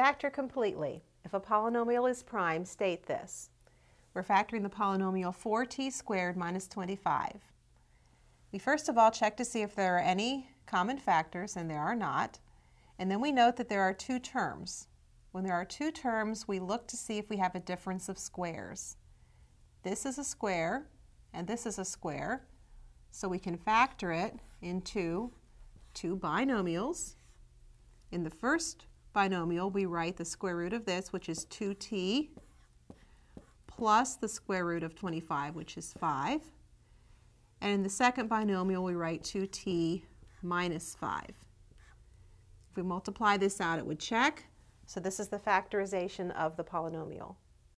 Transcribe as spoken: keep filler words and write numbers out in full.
Factor completely. If a polynomial is prime, state this. We're factoring the polynomial four t squared minus twenty-five. We first of all check to see if there are any common factors, and there are not. And then we note that there are two terms. When there are two terms, we look to see if we have a difference of squares. This is a square, and this is a square. So we can factor it into two binomials. In the first binomial, we write the square root of this, which is two t, plus the square root of twenty-five, which is five. And in the second binomial, we write two t minus five. If we multiply this out, it would check. So this is the factorization of the polynomial.